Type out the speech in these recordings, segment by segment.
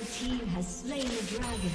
Red team has slain the dragon.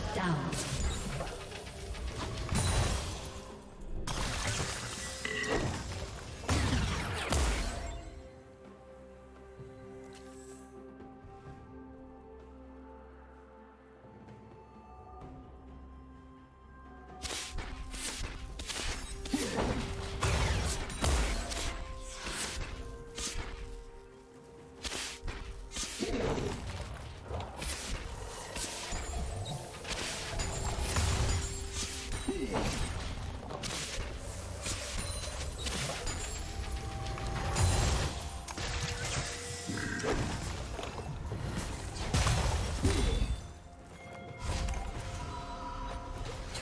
Shut down.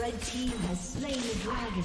Red team has slain the dragon.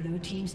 Blue team's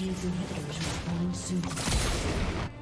team's inhibitors will fall soon.